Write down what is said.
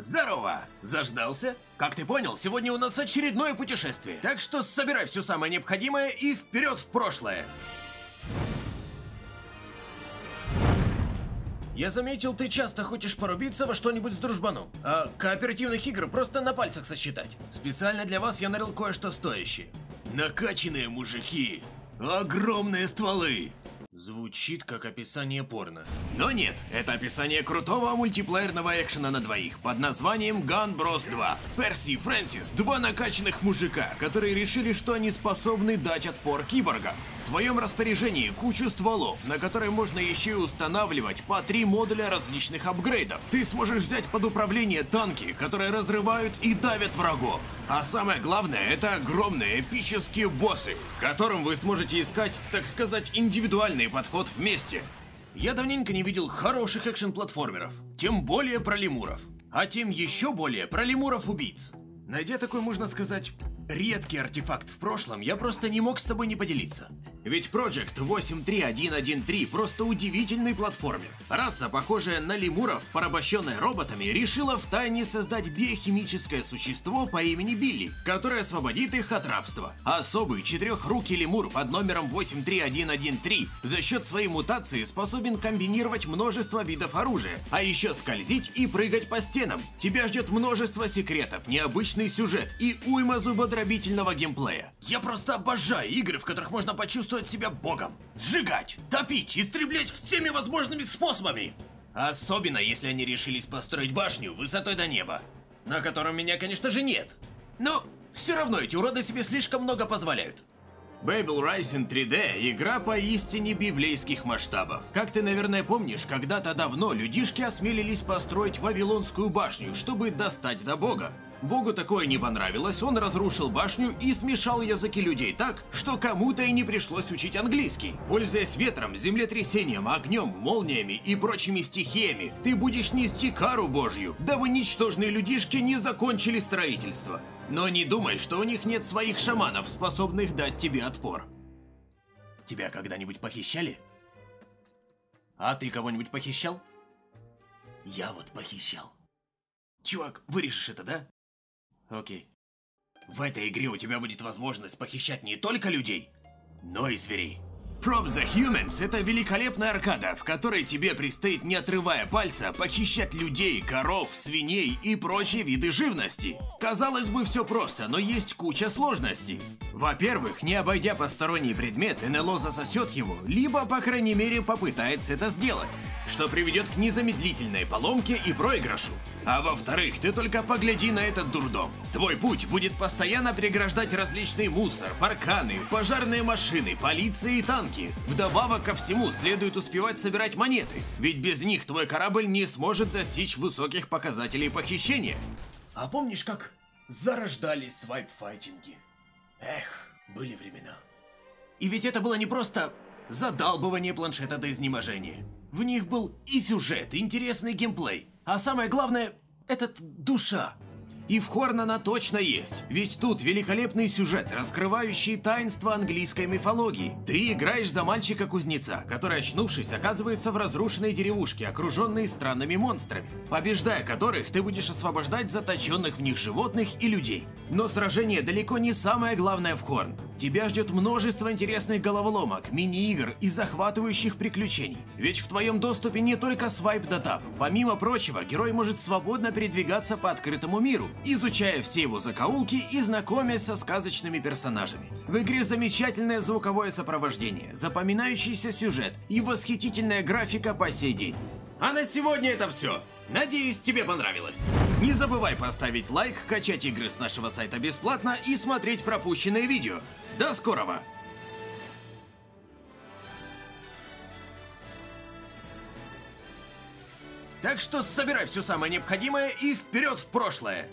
Здорово! Заждался? Как ты понял, сегодня у нас очередное путешествие. Так что собирай все самое необходимое и вперед в прошлое. Я заметил, ты часто хочешь порубиться во что-нибудь с дружбаном. А кооперативных игр просто на пальцах сосчитать. Специально для вас я нарыл кое-что стоящее. Накачанные мужики. Огромные стволы. Звучит как описание порно. Но нет, это описание крутого мультиплеерного экшена на двоих под названием Gun Bros 2. Перси и Фрэнсис – два накачанных мужика, которые решили, что они способны дать отпор киборгам. В твоем распоряжении кучу стволов, на которые можно еще и устанавливать по 3 модуля различных апгрейдов. Ты сможешь взять под управление танки, которые разрывают и давят врагов. А самое главное, это огромные эпические боссы, которым вы сможете искать, так сказать, индивидуальный подход вместе. Я давненько не видел хороших экшен-платформеров, тем более про лемуров, а тем еще более про лемуров-убийц. Найдя такой, можно сказать, редкий артефакт в прошлом, я просто не мог с тобой не поделиться. Ведь Project 83113 просто удивительный платформер. Раса, похожая на лемуров, порабощенная роботами, решила втайне создать биохимическое существо по имени Билли, которое освободит их от рабства. Особый четырехрукий лемур под номером 83113 за счет своей мутации способен комбинировать множество видов оружия, а еще скользить и прыгать по стенам. Тебя ждет множество секретов, необычный сюжет и уйма зубодробительного геймплея. Я просто обожаю игры, в которых можно почувствовать себя богом. Сжигать, топить, истреблять всеми возможными способами. Особенно, если они решились построить башню высотой до неба. На котором меня, конечно же, нет. Но все равно эти уроды себе слишком много позволяют. Babel Rising 3D – игра поистине библейских масштабов. Как ты, наверное, помнишь, когда-то давно людишки осмелились построить Вавилонскую башню, чтобы достать до бога. Богу такое не понравилось, он разрушил башню и смешал языки людей так, что кому-то и не пришлось учить английский. Пользуясь ветром, землетрясением, огнем, молниями и прочими стихиями, ты будешь нести кару божью, дабы ничтожные людишки не закончили строительство. Но не думай, что у них нет своих шаманов, способных дать тебе отпор. Тебя когда-нибудь похищали? А ты кого-нибудь похищал? Я вот похищал. Чувак, вырежешь это, да? Окей. В этой игре у тебя будет возможность похищать не только людей, но и зверей. Probe the Humans – это великолепная аркада, в которой тебе предстоит, не отрывая пальца, похищать людей, коров, свиней и прочие виды живности. Казалось бы, все просто, но есть куча сложностей. Во-первых, не обойдя посторонний предмет, НЛО засосет его, либо, по крайней мере, попытается это сделать, что приведет к незамедлительной поломке и проигрышу. А во-вторых, ты только погляди на этот дурдом. Твой путь будет постоянно преграждать различный мусор, парканы, пожарные машины, полиция и танки. Вдобавок ко всему, следует успевать собирать монеты, ведь без них твой корабль не сможет достичь высоких показателей похищения. А помнишь, как зарождались свайп-файтинги? Эх, были времена. И ведь это было не просто задалбывание планшета до изнеможения. В них был и сюжет, и интересный геймплей. А самое главное, это душа. И в Хорн она точно есть. Ведь тут великолепный сюжет, раскрывающий таинство английской мифологии. Ты играешь за мальчика-кузнеца, который, очнувшись, оказывается в разрушенной деревушке, окруженной странными монстрами, побеждая которых ты будешь освобождать заточенных в них животных и людей. Но сражение далеко не самое главное в Хорн. Тебя ждет множество интересных головоломок, мини-игр и захватывающих приключений. Ведь в твоем доступе не только свайп да тап. Помимо прочего, герой может свободно передвигаться по открытому миру, изучая все его закоулки и знакомясь со сказочными персонажами. В игре замечательное звуковое сопровождение, запоминающийся сюжет и восхитительная графика по сей день. А на сегодня это все. Надеюсь, тебе понравилось. Не забывай поставить лайк, качать игры с нашего сайта бесплатно и смотреть пропущенные видео. До скорого! Так что собирай все самое необходимое и вперед в прошлое!